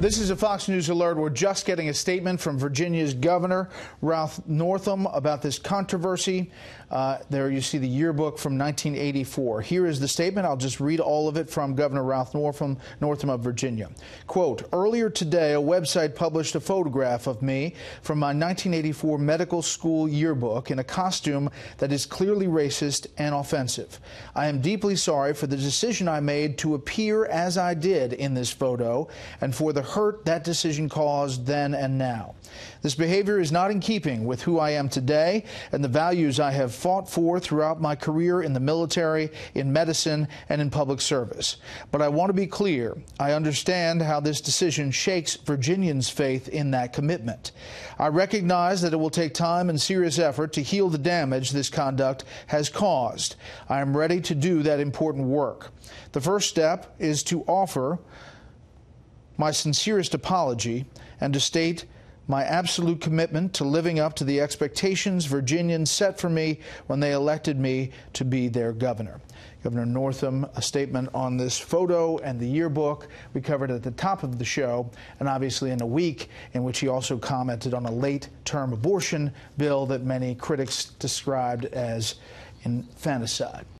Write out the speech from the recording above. This is a Fox News alert. We're just getting a statement from Virginia's governor, Ralph Northam, about this controversy. There you see the yearbook from 1984. Here is the statement. I'll just read all of it from Governor Ralph Northam of Virginia. Quote, earlier today, a website published a photograph of me from my 1984 medical school yearbook in a costume that is clearly racist and offensive. I am deeply sorry for the decision I made to appear as I did in this photo and for the hurt that decision caused then and now. This behavior is not in keeping with who I am today and the values I have fought for throughout my career in the military, in medicine, and in public service. But I want to be clear, I understand how this decision shakes Virginians' faith in that commitment. I recognize that it will take time and serious effort to heal the damage this conduct has caused. I am ready to do that important work. The first step is to offer my sincerest apology and to state my absolute commitment to living up to the expectations Virginians set for me when they elected me to be their governor. Governor Northam, a statement on this photo and the yearbook we covered at the top of the show, and obviously in a week in which he also commented on a late-term abortion bill that many critics described as infanticide.